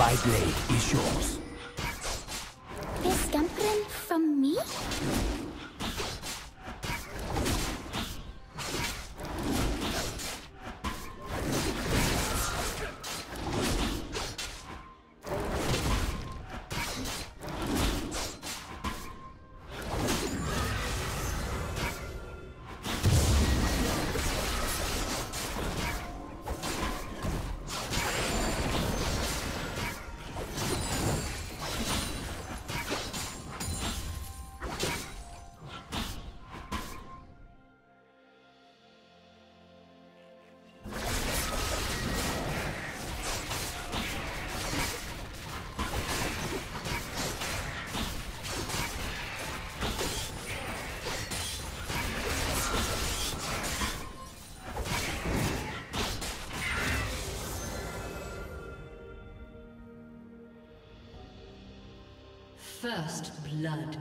My blade is yours. They're scampering from me? First blood.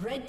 Red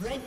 Red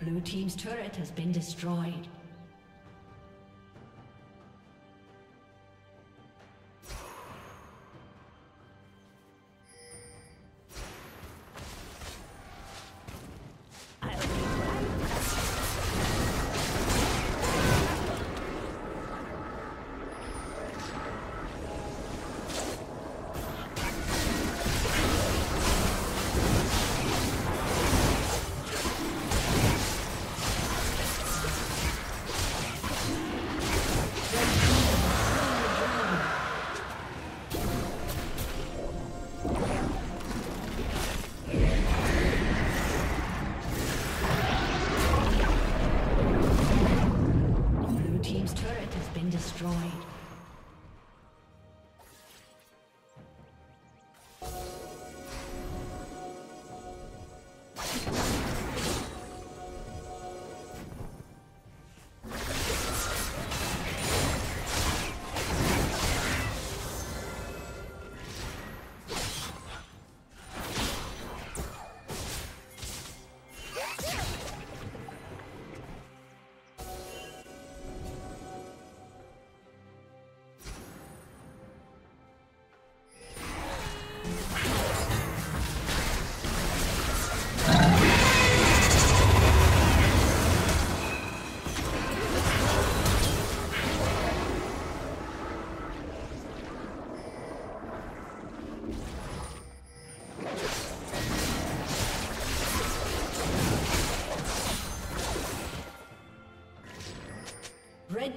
Blue team's turret has been destroyed. Red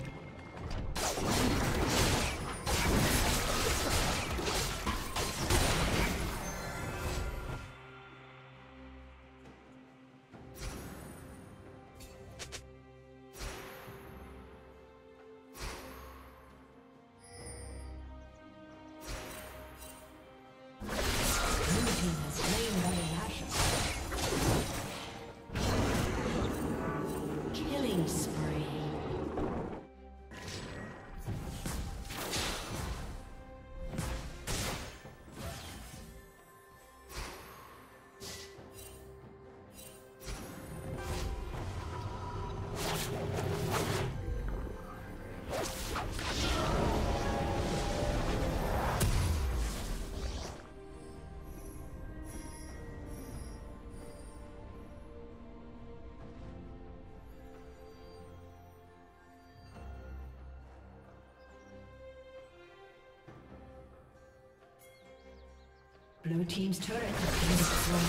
Blue team's turret has been destroyed.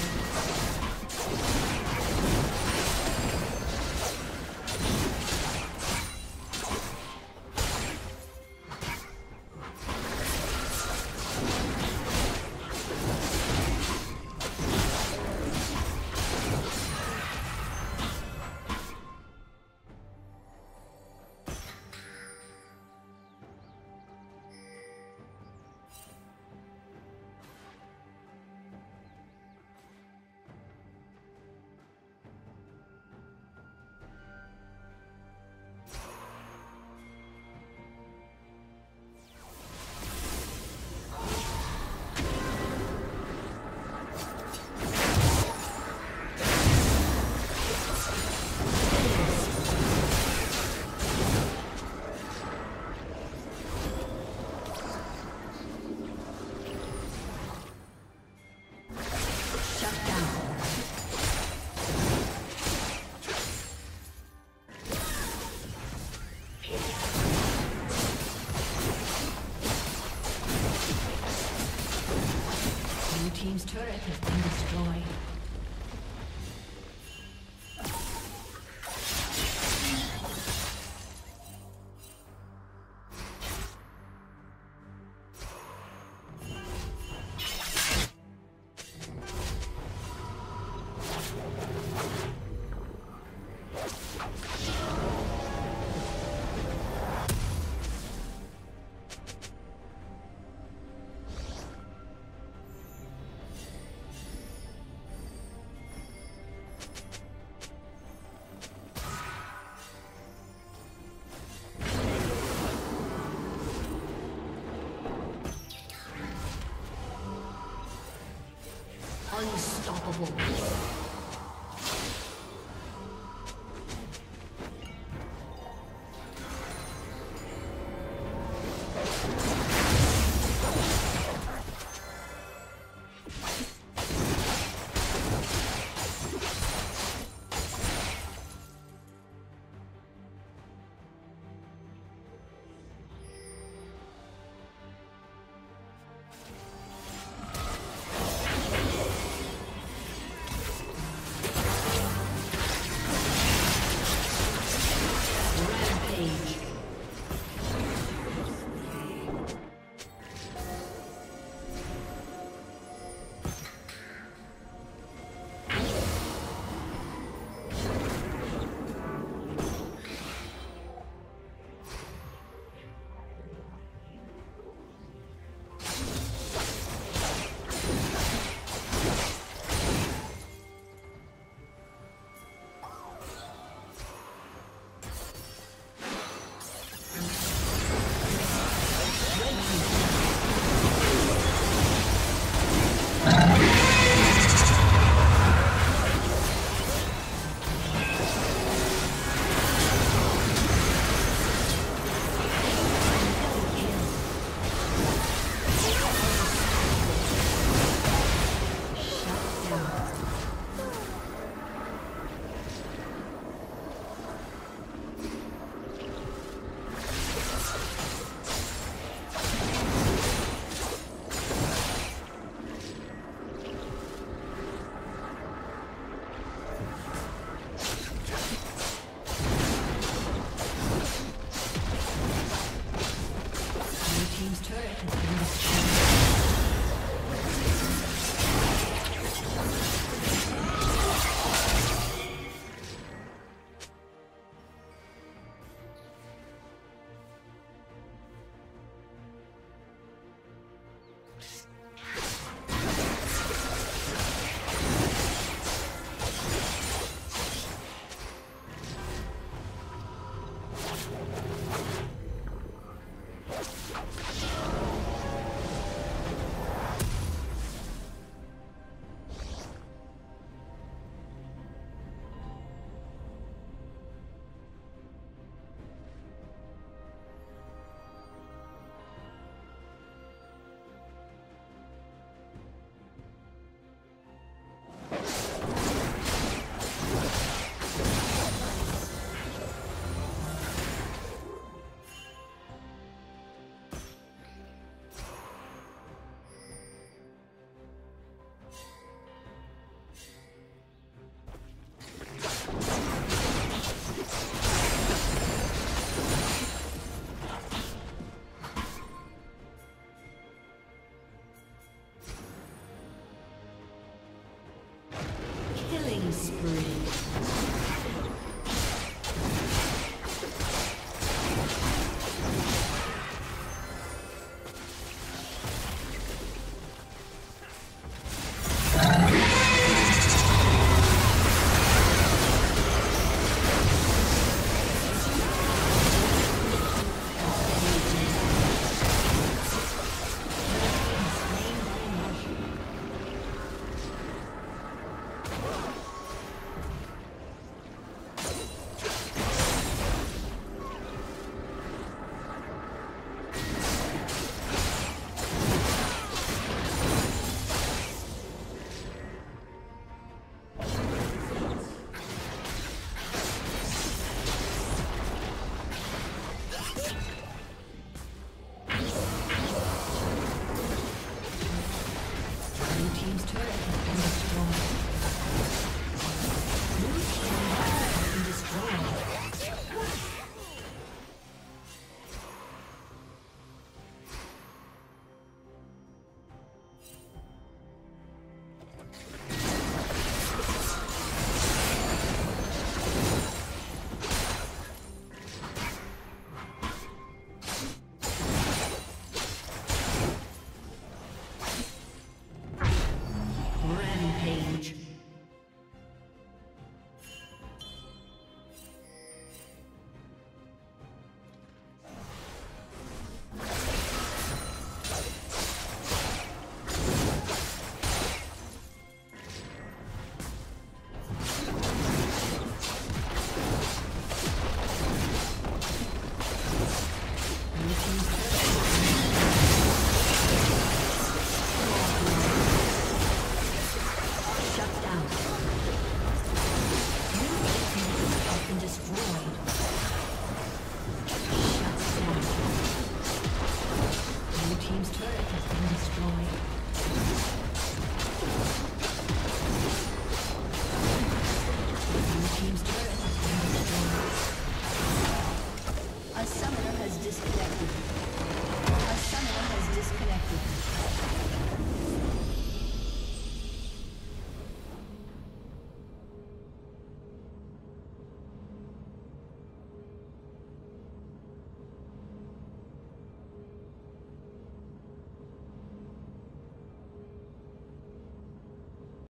Team's turret has been destroyed. Unstoppable. Turret has been destroyed.